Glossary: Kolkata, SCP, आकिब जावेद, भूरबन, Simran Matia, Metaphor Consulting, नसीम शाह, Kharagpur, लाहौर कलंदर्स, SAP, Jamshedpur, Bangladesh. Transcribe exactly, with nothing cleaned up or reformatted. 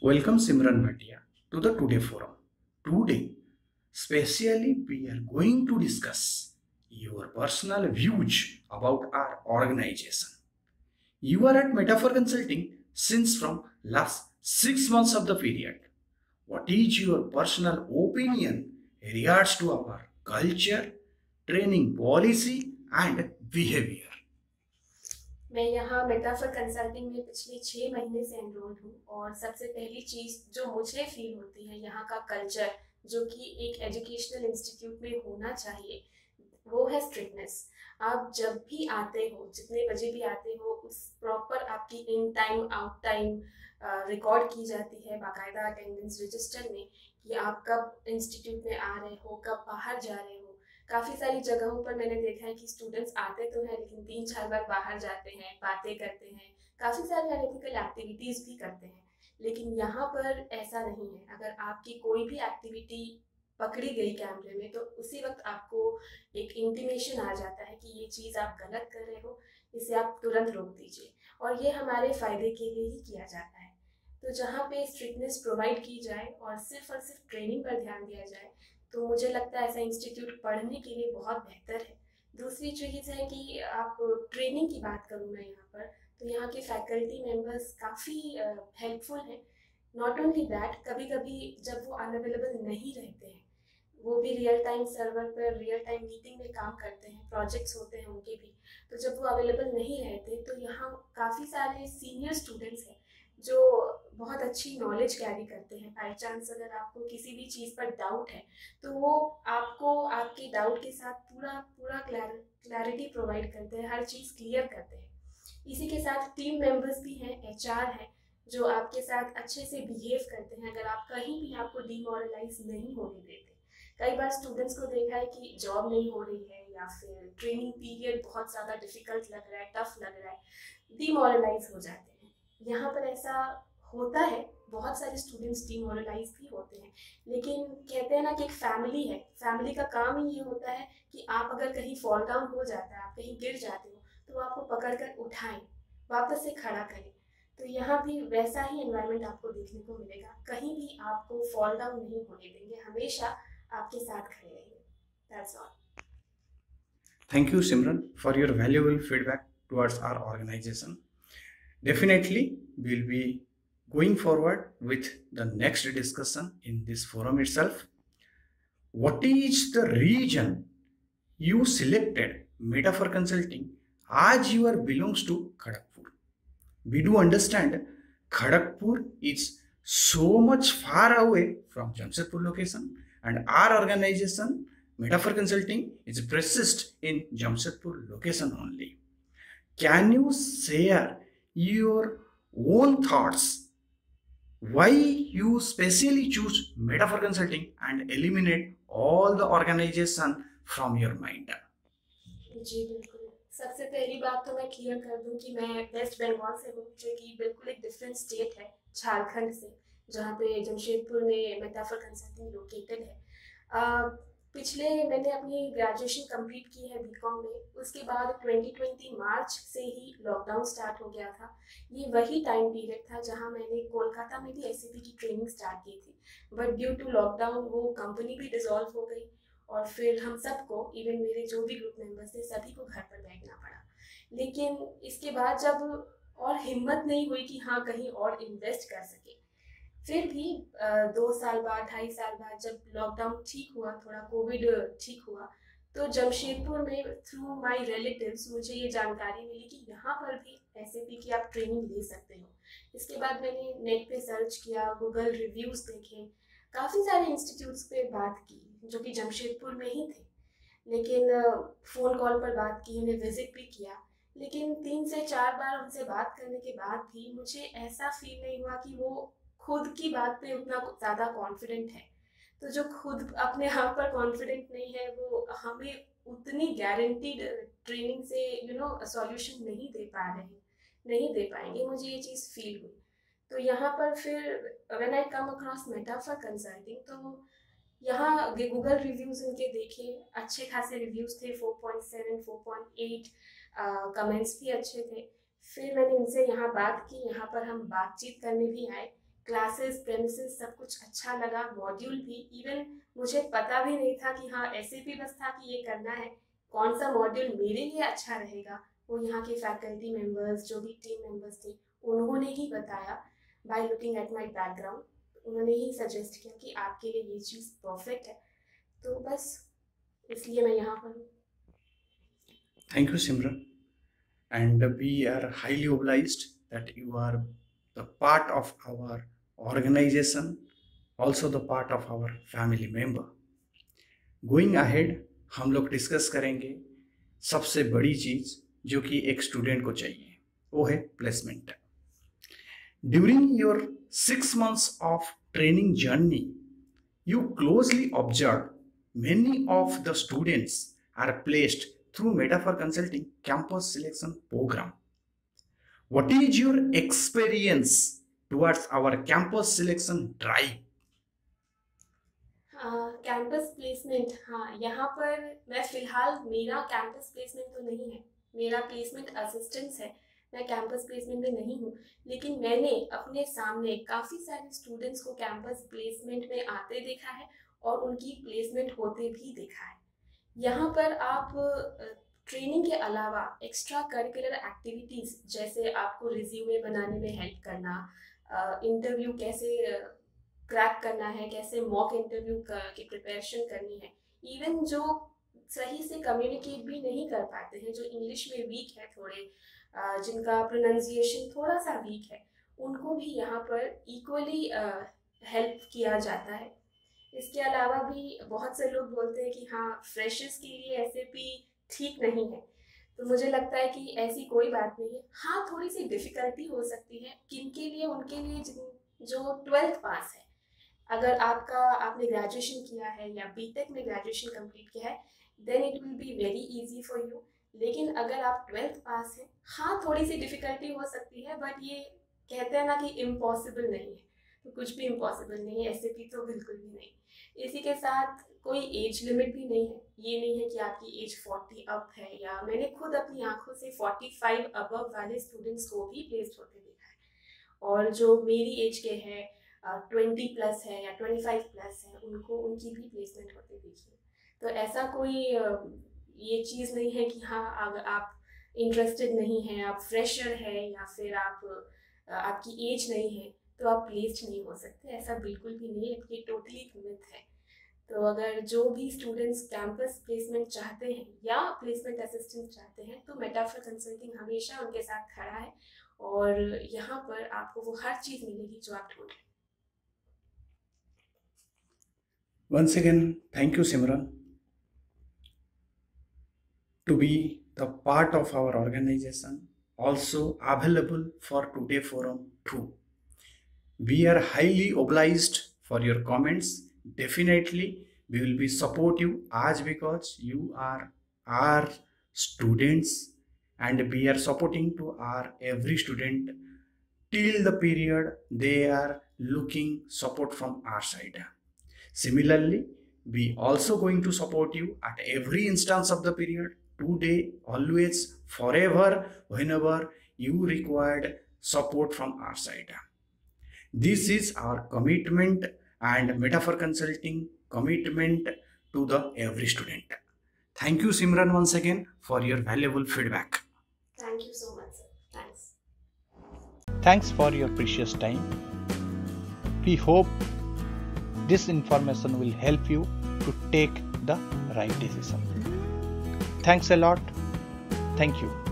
Welcome Simran Matia to the Today Forum. Today, specially we are going to discuss your personal views about our organization. You are at Metaphor Consulting since from last six months of the period. What is your personal opinion in regards to our culture, training policy and behavior? मैं यहाँ metaphor consulting में पिछले छः महीने से enrolled हूँ और सबसे पहली चीज़ जो मुझे फील होती है यहाँ का कल्चर जो कि एक एजुकेशनल इंस्टीट्यूट में होना चाहिए वो है स्ट्रिक्टनेस। आप जब भी आते हो, जितने बजे भी आते हो, उस प्रॉपर आपकी in time out time record की जाती है बाकायदा अटेंडेंस रजिस्टर में कि आप कब इंस्टीट्यूट में आ रहे हो, कब बाहर जा रहे हो। काफ़ी सारी जगहों पर मैंने देखा है कि स्टूडेंट्स आते तो हैं लेकिन तीन चार बार बाहर जाते हैं, बातें करते हैं, काफ़ी सारी एथिकल एक्टिविटीज़ भी करते हैं, लेकिन यहाँ पर ऐसा नहीं है। अगर आपकी कोई भी एक्टिविटी पकड़ी गई कैमरे में तो उसी वक्त आपको एक इंटीमेशन आ जाता है कि ये चीज़ आप गलत कर रहे हो, इसे आप तुरंत रोक दीजिए और ये हमारे फ़ायदे के लिए ही किया जाता है। तो जहाँ पर स्ट्रिक्टनेस प्रोवाइड की जाए और सिर्फ और सिर्फ ट्रेनिंग पर ध्यान दिया जाए तो मुझे लगता है ऐसा इंस्टीट्यूट पढ़ने के लिए बहुत बेहतर है। दूसरी चीज़ है कि आप ट्रेनिंग की बात करूँ मैं यहाँ पर, तो यहाँ के फैकल्टी मेंबर्स काफ़ी हेल्पफुल हैं। नॉट ओनली दैट, कभी कभी जब वो अनअवेलेबल नहीं रहते हैं वो भी रियल टाइम सर्वर पर रियल टाइम मीटिंग में काम करते हैं, प्रोजेक्ट्स होते हैं उनके भी, तो जब वो अवेलेबल नहीं रहते तो यहाँ काफ़ी सारे सीनियर स्टूडेंट्स हैं जो बहुत अच्छी नॉलेज कैरी करते हैं। बाई चांस अगर आपको किसी भी चीज़ पर डाउट है तो वो आपको आपके डाउट के साथ पूरा पूरा क्लैरिटी प्रोवाइड करते हैं, हर चीज़ क्लियर करते हैं। इसी के साथ टीम मेंबर्स भी हैं, एचआर हैं जो आपके साथ अच्छे से बिहेव करते हैं। अगर आप कहीं भी आपको डीमोरलाइज नहीं होने देते। कई बार स्टूडेंट्स को देखा है कि जॉब नहीं हो रही है या फिर ट्रेनिंग पीरियड बहुत ज़्यादा डिफिकल्ट लग रहा है, टफ लग रहा है, डीमोरलाइज हो जाते हैं। यहाँ पर ऐसा होता है, बहुत सारे स्टूडेंट्स डिमोरलाइज भी होते हैं, लेकिन कहते हैं ना कि एक फैमिली है, फैमिली का काम ही ये होता है कि आप अगर कहीं फॉल डाउन हो जाता है, आप कहीं गिर जाते हो तो आपको पकड़ कर उठाएं, वापस से खड़ा करें। तो यहाँ भी वैसा ही एनवायरनमेंट आपको देखने को मिलेगा, कहीं भी आपको फॉल डाउन नहीं होने देंगे, हमेशा आपके साथ खड़े रहेंगे। That's all. Thank you Simran for your valuable feedback towards our organization. Definitely, we'll be going forward with the next discussion in this forum itself. What is the region you selected Metaphor Consulting as you are belongs to Kharagpur? We do understand Kharagpur is so much far away from Jamshedpur location and our organization Metaphor Consulting is persist in Jamshedpur location only. Can you share your own thoughts why you specially choose Metaphor Consulting and eliminate all the organization from your mind? जी बिल्कुल, सबसे पहली बात तो मैं clear कर दूं कि मैं वेस्ट बंगाल से हूँ जो कि बिल्कुल एक डिफरेंट स्टेट है झारखंड से, जहाँ पे जमशेदपुर में Metaphor Consulting लोकेटेड है। uh, पिछले मैंने अपनी ग्रेजुएशन कंप्लीट की है बीकॉम में, उसके बाद ट्वेंटी ट्वेंटी मार्च से ही लॉकडाउन स्टार्ट हो गया था। ये वही टाइम पीरियड था जहां मैंने कोलकाता में भी एससीपी की ट्रेनिंग स्टार्ट की थी, बट ड्यू टू लॉकडाउन वो कंपनी भी डिसॉल्व हो गई और फिर हम सबको, इवन मेरे जो भी ग्रुप मेंबर्स थे सभी को घर पर बैठना पड़ा। लेकिन इसके बाद जब और हिम्मत नहीं हुई कि हाँ कहीं और इन्वेस्ट कर सके, फिर भी दो साल बाद ढाई साल बाद जब लॉकडाउन ठीक हुआ, थोड़ा कोविड ठीक हुआ, तो जमशेदपुर में थ्रू माय रिलेटिव्स मुझे ये जानकारी मिली कि यहाँ पर भी एसएपी की आप ट्रेनिंग ले सकते हो। इसके बाद मैंने नेट पे सर्च किया, गूगल रिव्यूज़ देखे, काफ़ी सारे इंस्टीट्यूट्स पे बात की जो कि जमशेदपुर में ही थे, लेकिन फ़ोन कॉल पर बात की, उन्हें विजिट भी किया, लेकिन तीन से चार बार उनसे बात करने के बाद भी मुझे ऐसा फील नहीं हुआ कि वो खुद की बात पे उतना ज़्यादा कॉन्फिडेंट है। तो जो खुद अपने आप पर कॉन्फिडेंट नहीं है वो हमें उतनी गारंटीड ट्रेनिंग से यू नो सॉल्यूशन नहीं दे पा रहे हैं, नहीं दे पाएंगे, मुझे ये चीज़ फील हुई। तो यहाँ पर फिर when I come across Metaphor Consulting तो यहाँ गूगल रिव्यूज़ उनके देखे, अच्छे खासे रिव्यूज़ थे, four point seven, four point eight, comments भी अच्छे थे। फिर मैंने इनसे यहाँ बात की, यहाँ पर हम बातचीत करने भी आए, क्लासेस, प्रेमिसेस सब कुछ अच्छा लगा, मॉड्यूल भी। इवन मुझे पता भी नहीं था कि हाँ एसएपी बस था कि ये करना है, कौन सा मॉड्यूल मेरे लिए अच्छा रहेगा वो यहाँ के फैकल्टी मेंबर्स जो भी टीम मेंबर्स थे उन्होंने ही बताया। By looking at my background उन्होंने ही सजेस्ट किया कि आपके लिए ये चीज़ परफेक्ट है, तो बस इसलिए मैं यहाँ पर हूँ। Thank you Simran, and we are highly obliged that you are the part of our organization, also the part of our family member. Going ahead, हम लोग डिस्कस करेंगे सबसे बड़ी चीज़ जो कि एक स्टूडेंट को चाहिए, वो है placement. During your six months of training journey you closely observe many of the students are placed through Metaphor Consulting campus selection program. What is your experience towards our campus selection drive? Campus placement, हाँ यहाँ पर मैं फिलहाल मेरा campus placement तो नहीं है, मेरा प्लेसमेंट असिस्टेंस है, मैं कैंपस प्लेसमेंट में नहीं हूँ। लेकिन मैंने अपने सामने काफ़ी सारे स्टूडेंट्स को कैंपस प्लेसमेंट में आते देखा है और उनकी प्लेसमेंट होते भी देखा है। यहाँ पर आप ट्रेनिंग के अलावा एक्स्ट्रा करिकुलर एक्टिविटीज़ जैसे आपको रिज्यूमे बनाने में हेल्प करना, इंटरव्यू कैसे क्रैक करना है, कैसे मॉक इंटरव्यू की प्रिपरेशन करनी है, इवन जो सही से कम्युनिकेट भी नहीं कर पाते हैं, जो इंग्लिश में वीक है थोड़े, जिनका प्रोनंसिएशन थोड़ा सा वीक है, उनको भी यहाँ पर इक्वली हेल्प किया जाता है। इसके अलावा भी बहुत से लोग बोलते हैं कि हाँ फ्रेशर्स के लिए एसएपी ठीक नहीं है, तो मुझे लगता है कि ऐसी कोई बात नहीं है। हाँ थोड़ी सी डिफ़िकल्टी हो सकती है किन के लिए, उनके लिए जिन जो ट्वेल्थ पास है। अगर आपका आपने ग्रेजुएशन किया है या बीटेक में ग्रेजुएशन कंप्लीट किया है then it will be very easy for you. लेकिन अगर आप ट्वेल्थ पास हैं, हाँ थोड़ी सी डिफ़िकल्टी हो सकती है, बट ये कहते हैं ना कि इम्पॉसिबल नहीं है, तो कुछ भी इम्पॉसिबल नहीं है, एसएपी तो बिल्कुल भी नहीं। इसी के साथ कोई एज लिमिट भी नहीं है, ये नहीं है कि आपकी एज फोर्टी अप है, या मैंने खुद अपनी आंखों से फोर्टी फाइव अबव वाले स्टूडेंट्स को भी प्लेस्ड होते देखा है, और जो मेरी एज के हैं ट्वेंटी प्लस है या ट्वेंटी फाइव प्लस है उनको उनकी भी प्लेसमेंट होते देखी। तो ऐसा कोई ये चीज़ नहीं है कि हाँ अगर आप इंटरेस्टेड नहीं हैं, आप फ्रेशर हैं या फिर आप आपकी एज नहीं है तो आप प्लेस्ड नहीं हो सकते, ऐसा बिल्कुल भी नहीं है, ये टोटली एक मिथ है। तो अगर जो भी स्टूडेंट्स कैंपस प्लेसमेंट चाहते हैं या प्लेसमेंट असिस्टेंट चाहते हैं तो मेटाफॉर कंसल्टिंग हमेशा उनके साथ खड़ा है और यहाँ पर आपको वो हर चीज़ मिलेगी जो आप ढूंढ रहे हैं। Once again thank you Simran to be the part of our organization, also available for today forum through. We are highly obliged for your comments. Definitely, we will be supportive as because you are our students and we are supporting to our every student till the period they are looking support from our side. Similarly, we also going to support you at every instance of the period, today, always, forever, whenever you required support from our side. This is our commitment and Metaphor Consulting commitment to the every student. Thank you Simran once again for your valuable feedback. Thank you so much sir. Thanks. Thanks for your precious time. We hope this information will help you to take the right decision. Thanks a lot. Thank you.